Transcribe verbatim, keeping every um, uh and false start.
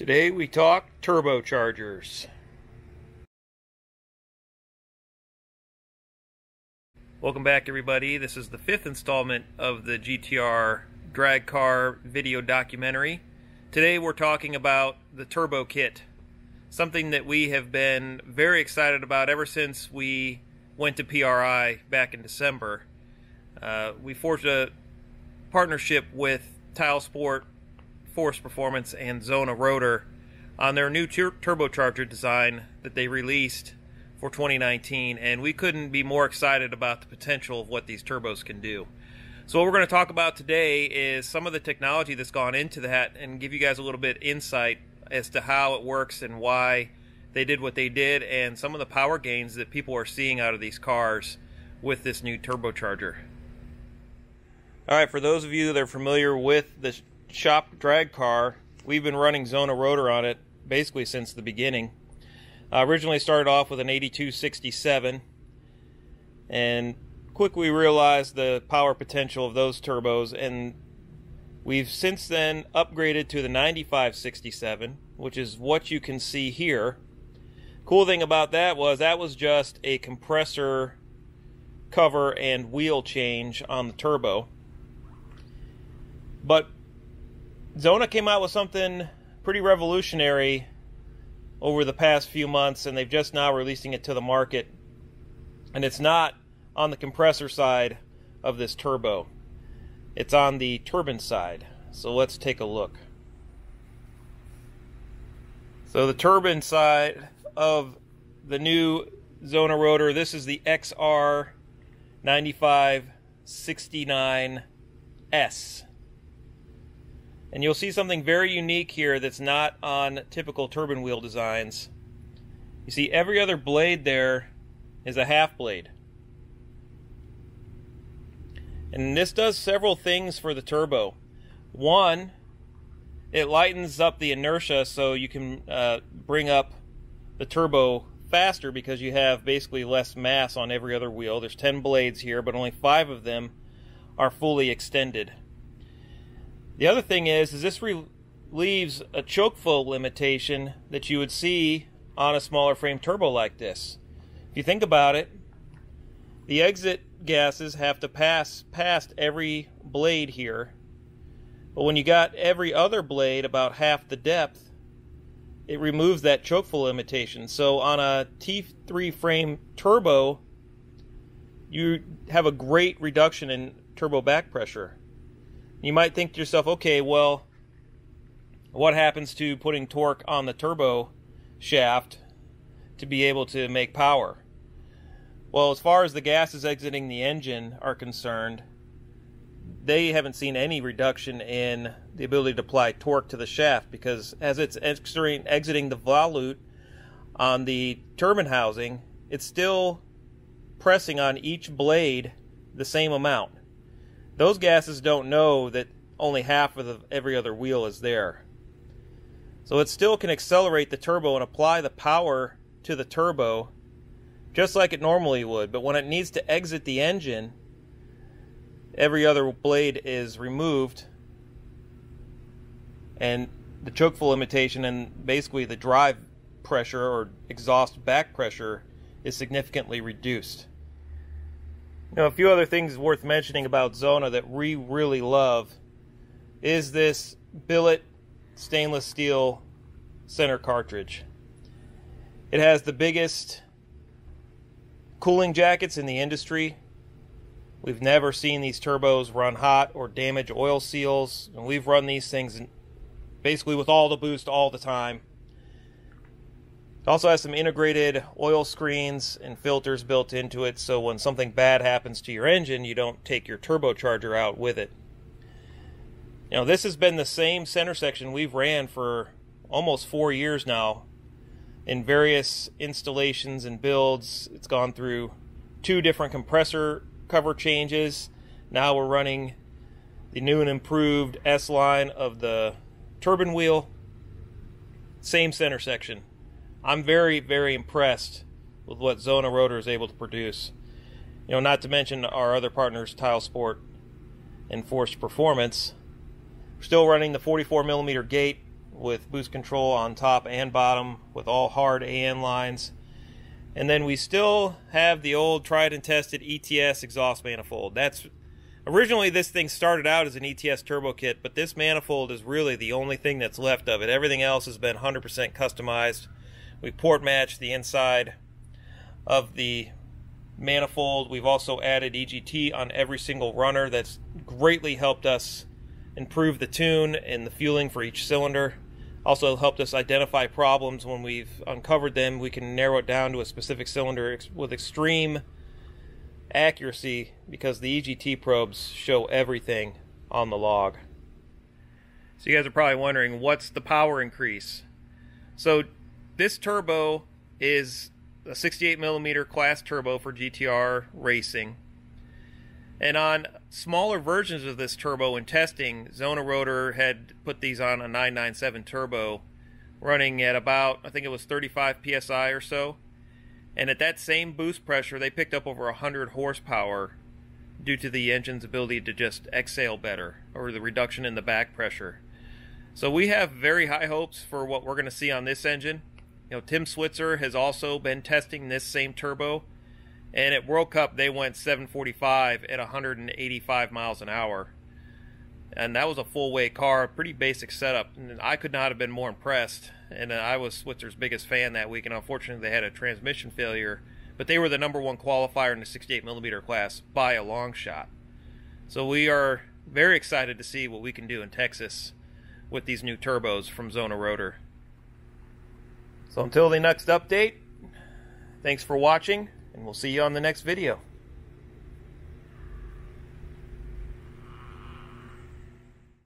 Today we talk turbochargers. Welcome back, everybody. This is the fifth installment of the G T R drag car video documentary. Today we're talking about the turbo kit, something that we have been very excited about ever since we went to P R I back in December. Uh, we forged a partnership with T I A L Sport, Forged Performance, and Xona Rotor on their new tur turbocharger design that they released for twenty nineteen, and we couldn't be more excited about the potential of what these turbos can do. So what we're going to talk about today is some of the technology that's gone into that and give you guys a little bit insight as to how it works and why they did what they did, and some of the power gains that people are seeing out of these cars with this new turbocharger. Alright, for those of you that are familiar with the shop drag car, we've been running Xona Rotor on it basically since the beginning. I originally started off with an eighty-two sixty-seven and quickly realized the power potential of those turbos, and we've since then upgraded to the ninety-five sixty-seven, which is what you can see here. Cool thing about that was that was just a compressor cover and wheel change on the turbo, but Xona came out with something pretty revolutionary over the past few months, and they've just now releasing it to the market, and it's not on the compressor side of this turbo, it's on the turbine side. So let's take a look. So the turbine side of the new Xona Rotor, this is the X R ninety-five sixty-nine S. And you'll see something very unique here that's not on typical turbine wheel designs. You see every other blade there is a half blade. And this does several things for the turbo. One, it lightens up the inertia, so you can uh, bring up the turbo faster because you have basically less mass on every other wheel. There's ten blades here, but only five of them are fully extended. The other thing is, is this relieves a choke flow limitation that you would see on a smaller frame turbo like this. If you think about it, the exit gases have to pass past every blade here, but when you got every other blade about half the depth, it removes that choke flow limitation. So on a T three frame turbo, you have a great reduction in turbo back pressure. You might think to yourself, okay, well, what happens to putting torque on the turbo shaft to be able to make power? Well, as far as the gases exiting the engine are concerned, they haven't seen any reduction in the ability to apply torque to the shaft, because as it's exiting the volute on the turbine housing, it's still pressing on each blade the same amount. Those gases don't know that only half of the, every other wheel is there. So it still can accelerate the turbo and apply the power to the turbo just like it normally would, but when it needs to exit the engine, every other blade is removed and the choke flow limitation and basically the drive pressure or exhaust back pressure is significantly reduced. Now, a few other things worth mentioning about Xona that we really love is this billet stainless steel center cartridge. It has the biggest cooling jackets in the industry. We've never seen these turbos run hot or damage oil seals, and we've run these things basically with all the boost all the time. It also has some integrated oil screens and filters built into it, so when something bad happens to your engine, you don't take your turbocharger out with it. Now, this has been the same center section we've ran for almost four years now in various installations and builds. It's gone through two different compressor cover changes. Now we're running the new and improved S line of the turbine wheel. Same center section. I'm very, very impressed with what Xona Rotor is able to produce. You know, not to mention our other partners, T I A L Sport and Forged Performance. We're still running the forty-four millimeter gate. with boost control on top and bottom with all hard A N lines. And then we still have the old tried and tested E T S exhaust manifold. That's originally, this thing started out as an E T S turbo kit, but this manifold is really the only thing that's left of it. Everything else has been one hundred percent customized. We port matched the inside of the manifold. We've also added E G T on every single runner. That's greatly helped us improve the tune and the fueling for each cylinder. Also helped us identify problems. When we've uncovered them, we can narrow it down to a specific cylinder ex with extreme accuracy, because the E G T probes show everything on the log. So you guys are probably wondering, what's the power increase? So this turbo is a sixty-eight millimeter class turbo for G T R racing. And on smaller versions of this turbo in testing, Xona Rotor had put these on a nine ninety-seven turbo running at about, I think it was thirty-five P S I or so. And at that same boost pressure, they picked up over one hundred horsepower due to the engine's ability to just exhale better, or the reduction in the back pressure. So we have very high hopes for what we're going to see on this engine. You know, Tim Switzer has also been testing this same turbo. And at World Cup, they went seven forty-five at one hundred eighty-five miles an hour. And that was a full-weight car, pretty basic setup. And I could not have been more impressed. And I was Switzer's biggest fan that week, and unfortunately they had a transmission failure. But they were the number one qualifier in the sixty-eight millimeter class by a long shot. So we are very excited to see what we can do in Texas with these new turbos from Xona Rotor. So until the next update, thanks for watching. And we'll see you on the next video.